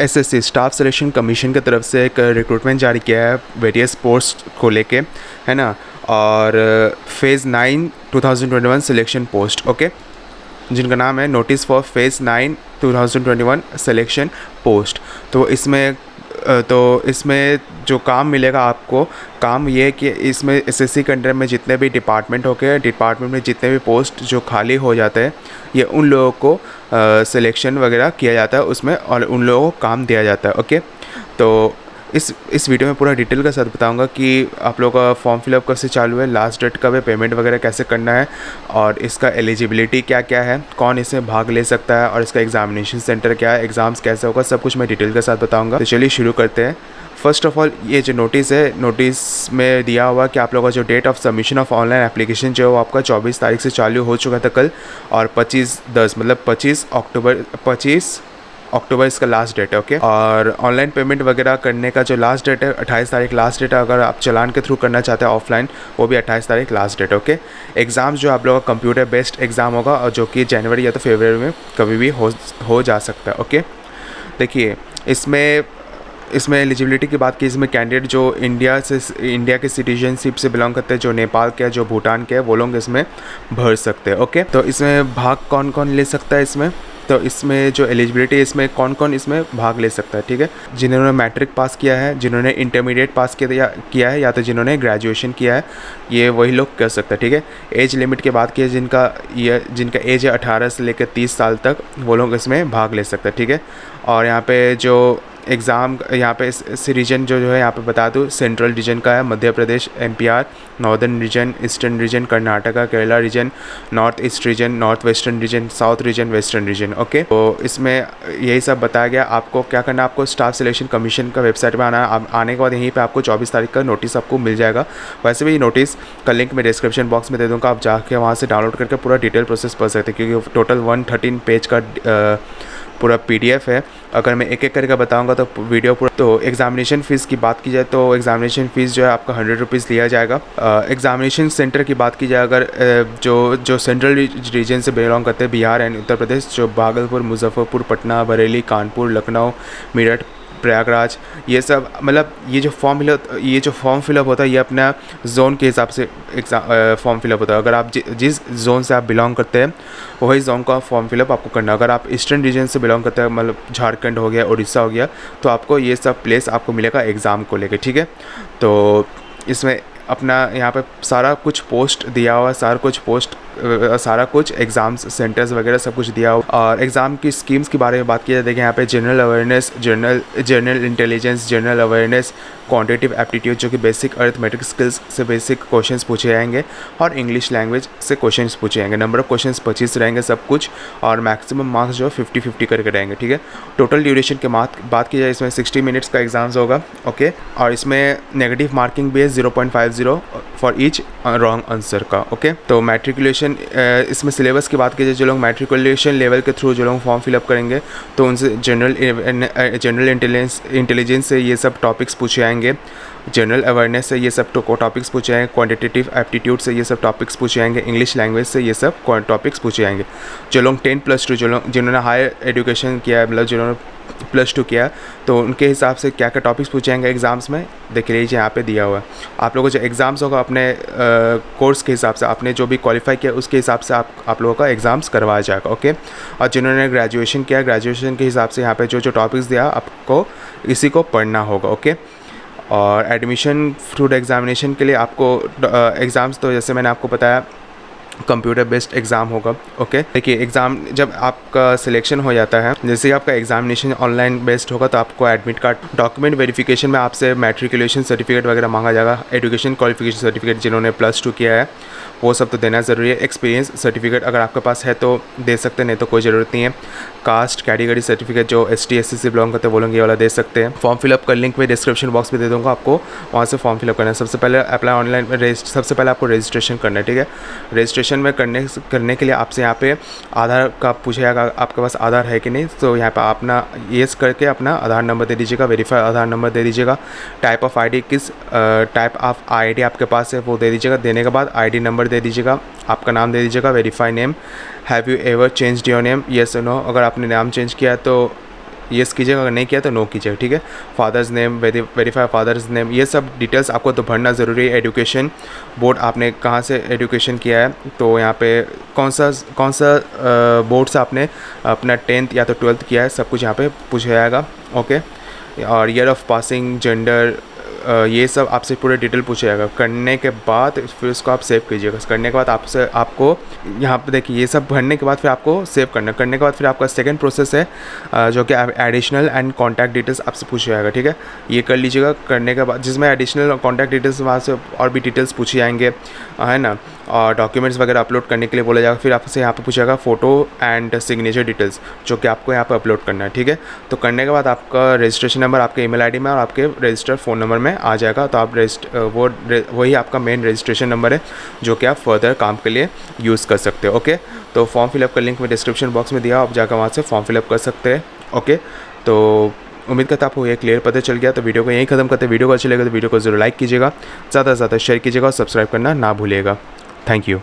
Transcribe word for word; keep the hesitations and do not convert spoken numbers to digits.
SSC staff selection commission की तरफ से एक रिक्रूटमेंट जारी किया है वेरियस पोस्ट को लेके, है ना, और फेज़ नाइन दो हज़ार इक्कीस सिलेक्शन पोस्ट, ओके, जिनका नाम है नोटिस फॉर फेज़ नाइन दो हज़ार इक्कीस सिलेक्शन पोस्ट। तो इसमें तो इसमें जो काम मिलेगा आपको, काम ये है कि इसमें एसएससी के अंडर में जितने भी डिपार्टमेंट होके डिपार्टमेंट में जितने भी पोस्ट जो खाली हो जाते हैं, ये उन लोगों को सिलेक्शन वगैरह किया जाता है उसमें और उन लोगों को काम दिया जाता है, ओके। तो इस इस वीडियो में पूरा डिटेल के साथ बताऊंगा कि आप लोगों का फॉर्म फिलअप कब से चालू है, लास्ट डेट कब है, पेमेंट वगैरह कैसे करना है और इसका एलिजिबिलिटी क्या क्या है, कौन इसमें भाग ले सकता है और इसका एग्जामिनेशन सेंटर क्या है, एग्ज़ाम्स कैसे होगा, सब कुछ मैं डिटेल के साथ बताऊंगा। तो चलिए शुरू करते हैं। फ़र्स्ट ऑफ़ ऑल ये जो नोटिस है, नोटिस में दिया हुआ कि आप लोगों का जो date of submission of online application जो है आपका चौबीस तारीख से चालू हो चुका था कल, और पच्चीस दस मतलब पच्चीस अक्टूबर पच्चीस अक्टूबर इसका लास्ट डेट है, ओके। और ऑनलाइन पेमेंट वगैरह करने का जो लास्ट डेट है अट्ठाईस तारीख लास्ट डेट है, अगर आप चलान के थ्रू करना चाहते हैं ऑफलाइन वो भी अट्ठाईस तारीख लास्ट डेट, ओके। एग्ज़ाम जो आप लोगों का कंप्यूटर बेस्ड एग्ज़ाम होगा और जो कि जनवरी या तो फरवरी में कभी भी हो हो जा सकता है, ओके। देखिए इसमें इसमें एलिजिबिलिटी की बात की, इसमें कैंडिडेट जो इंडिया से इंडिया के सिटीजनशिप से बिलोंग करते हैं, जो नेपाल के है, जो भूटान के है, वो लोग इसमें भर सकते हैं, ओके। तो इसमें भाग कौन कौन ले सकता है इसमें, तो इसमें जो एलिजिबिलिटी है इसमें कौन कौन इसमें भाग ले सकता है, ठीक है, जिन्होंने मैट्रिक पास किया है, जिन्होंने इंटरमीडिएट पास किया किया है या तो जिन्होंने ग्रेजुएशन किया है, ये वही लोग कर सकते हैं, ठीक है। एज लिमिट की बात की है, जिनका ये जिनका एज है अठारह से लेकर तीस साल तक वो लोग इसमें भाग ले सकते हैं, ठीक है। और यहाँ पे जो एग्ज़ाम यहाँ पे इस रीजन जो जो है यहाँ पे बता दूँ, सेंट्रल रीजन का है Madhya Pradesh, MPR, northern region, eastern region, Karnataka, Kerala region, north east region, north western region, south region, western region, okay. तो इसमें यही सब बताया गया। आपको क्या करना, आपको स्टाफ सिलेक्शन कमीशन का वेबसाइट पर आना, आने के बाद यहीं पर आपको चौबीस तारीख का नोटिस आपको मिल जाएगा। वैसे भी ये नोटिस का लिंक मैं डिस्क्रिप्शन बॉक्स में दे दूँगा, आप जाके वहाँ से डाउनलोड करके पूरा डिटेल प्रोसेस पढ़ सकते हैं, क्योंकि टोटल वन थर्टीन पेज का पूरा पीडीएफ है। अगर मैं एक एक करके बताऊंगा तो वीडियो पूरा। तो एग्जामिनेशन फ़ीस की बात की जाए तो एग्जामिनेशन फ़ीस जो है आपका हंड्रेड रुपीज़ लिया जाएगा। एग्जामिनेशन सेंटर की बात की जाए, अगर जो जो सेंट्रल रीजन से बिलोंग करते हैं, बिहार एंड उत्तर प्रदेश, जो भागलपुर, मुजफ्फरपुर, पटना, बरेली, कानपुर, लखनऊ, मेरठ, प्रयागराज, ये सब मतलब ये जो फॉर्म फिलअप ये जो फॉर्म फिलअप होता है ये अपना जोन के हिसाब से एग्जाम फॉर्म फिलअप होता है। अगर आप जि, जिस जोन से आप बिलोंग करते हैं वही जोन का फॉर्म फिलअप आपको करना। अगर आप ईस्टर्न रीजन से बिलोंग करते हैं, मतलब झारखंड हो गया, उड़ीसा हो गया, तो आपको ये सब प्लेस आपको मिलेगा एग्ज़ाम को लेकर, ठीक है। तो इसमें अपना यहाँ पे सारा कुछ पोस्ट दिया हुआ, सारा कुछ पोस्ट सारा कुछ एग्ज़ाम्स सेंटर्स वगैरह सब कुछ दिया हुआ। और एग्ज़ाम की स्कीम्स के बारे में बात की जाए, देखिए यहाँ पे general awareness, general general intelligence, general awareness, quantitative aptitude जो कि बेसिक अरिथमेटिक स्किल्स से बेसिक क्वेश्चंस पूछे जाएंगे और इंग्लिश लैंग्वेज से क्वेश्चंस पूछे जाएंगे। नंबर ऑफ क्वेश्चंस पच्चीस रहेंगे सब कुछ, और मैक्सिमम मार्क्स जो फिफ्टी फिफ्टी करके रहेंगे, ठीक है। टोटल ड्यूरेशन के बात की जाए, इसमें सिक्सटी मिनट्स का एग्ज़ाम्स होगा, ओके। और इसमें नेगेटिव मार्किंग भी है zero point five zero for each wrong answer का, ओके। तो मैट्रिकुलेशन, इसमें सिलेबस की बात की जाए, जो लोग मैट्रिकुलेशन लेवल के थ्रू जो लोग फॉर्म फिलअप करेंगे तो उनसे जनरल जनरल इंटेलिजेंस इंटेलिजेंस से ये सब टॉपिक्स पूछे जाएंगे, जनरल अवेयरनेस से ये सब टॉपिक्स पूछे जाएंगे, क्वांटिटेटिव एप्टीट्यूड से ये सब टॉपिक्स पूछे जाएंगे, इंग्लिश लैंग्वेज से ये सब टॉपिक्स पूछे जाएंगे। जो लोग टेन प्लस टू जो लोग जिन्होंने हायर एजुकेशन किया है, मतलब जिन्होंने प्लस टू किया है, तो उनके हिसाब से क्या क्या टॉपिक्स पूछे जाएंगे एग्ज़ाम्स में देख लीजिए, यहाँ पे दिया हुआ है। आप लोगों को जो एग्ज़ाम्स होगा अपने कोर्स के हिसाब से, आपने जो भी क्वालिफाई किया उसके हिसाब से आप आप लोगों का एग्ज़ाम्स करवाया जाएगा, ओके। और जिन्होंने ग्रेजुएशन किया, ग्रेजुएशन के हिसाब से यहाँ पे जो जो टॉपिक्स दिया आपको इसी को पढ़ना होगा, ओके। और एडमिशन थ्रू एग्ज़ामिनेशन के लिए आपको एग्ज़ाम्स तो जैसे मैंने आपको बताया कंप्यूटर बेस्ड एग्ज़ाम होगा, ओके। देखिए एग्ज़ाम जब आपका सिलेक्शन हो जाता है, जैसे आपका एग्जामिनेशन ऑनलाइन बेस्ड होगा तो आपको एडमिट कार्ड, डॉक्यूमेंट वेरिफिकेशन में आपसे मैट्रिकुलेशन सर्टिफिकेट वगैरह मांगा जाएगा, एजुकेशन क्वालिफिकेशन सर्टिफिकेट जिन्होंने प्लस टू किया है वो सब तो देना ज़रूरी है, एक्सपीरियंस सर्टिफिकेट अगर आपके पास है तो दे सकते हैं, नहीं तो कोई ज़रूरत नहीं है। कास्ट कैटेगरी सर्टिफिकेट जो एस टी एस सी से बिलोंग करते हैं वो लोग ये वाला दे सकते हैं। फॉर्म फिलअप का लिंक मैं डिस्क्रिप्शन बॉक्स में दे दूँगा, आपको वहाँ से फॉर्म फिलअप करना है। सबसे पहले अप्लाई ऑनलाइन में सबसे पहले आपको रजिस्ट्रेशन करना है, ठीक है। रजिस्ट्रेशन में करने करने के लिए आपसे यहाँ पे आधार का पूछा जाएगा, आपके पास आधार है कि नहीं, तो यहाँ पर अपना येस करके अपना आधार नंबर दे दीजिएगा, वेरीफाई आधार नंबर दे दीजिएगा। टाइप ऑफ आई डी, किस टाइप ऑफ आई डी आपके पास है वो दे दीजिएगा। देने के बाद आई डी नंबर दे दीजिएगा, आपका नाम दे दीजिएगा, verify name, have you ever changed your name, yes no, अगर आपने नाम चेंज किया है तो येस कीजिएगा, अगर नहीं किया तो नो कीजिएगा। ठीक है, father's name, verify father's name, ये सब डिटेल्स आपको तो भरना ज़रूरी है। एजुकेशन बोर्ड आपने कहाँ से एजुकेशन किया है, तो यहाँ पे कौन सा कौन सा बोर्ड से आपने अपना टेंथ या तो ट्वेल्थ किया है, सब कुछ यहाँ पे पूछा जाएगा। ओके, और ईयर ऑफ पासिंग, जेंडर, ये सब आपसे पूरे डिटेल पूछा जाएगा। करने के बाद फिर इसको आप सेव कीजिएगा। करने के बाद आपसे आपको यहाँ पे देखिए, ये सब भरने के बाद फिर आपको सेव करना। करने के बाद फिर आपका सेकंड प्रोसेस है जो कि एडिशनल एंड कॉन्टैक्ट डिटेल्स आपसे पूछा जाएगा। ठीक है, ये कर लीजिएगा। करने के बाद जिसमें एडिशनल और कॉन्टैक्ट डिटेल्स, वहाँ से और भी डिटेल्स पूछे जाएंगे, है ना। और डॉक्यूमेंट्स वगैरह अपलोड करने के लिए बोला जाएगा। फिर आपसे यहाँ पर पूछा जाएगा फ़ोटो एंड सिग्नेचर डिटेल्स, जो कि आपको यहाँ पर अपलोड करना है। ठीक है, तो करने के बाद आपका रजिस्ट्रेशन नंबर आपके ईमेल आईडी में और आपके रजिस्टर्ड फ़ोन नंबर में आ जाएगा। तो आप रजिस्टर वो वही आपका मेन रजिस्ट्रेशन नंबर है, जो कि आप फर्दर काम के लिए यूज़ कर सकते हो। ओके, तो फॉर्म फिलअप का लिंक मैं डिस्क्रिप्शन बॉक्स में दिया, आप जाकर वहाँ से फॉर्म फिलअप कर सकते हैं। ओके, तो उम्मीद करता आपको ये क्लियर पता चल गया। तो वीडियो को यहीं खत्म करते हैं। वीडियो को अच्छी लगे तो वीडियो को जरूर लाइक कीजिएगा, ज़्यादा से ज़्यादा शेयर कीजिएगा और सब्सक्राइब करना ना भूलिएगा। Thank you.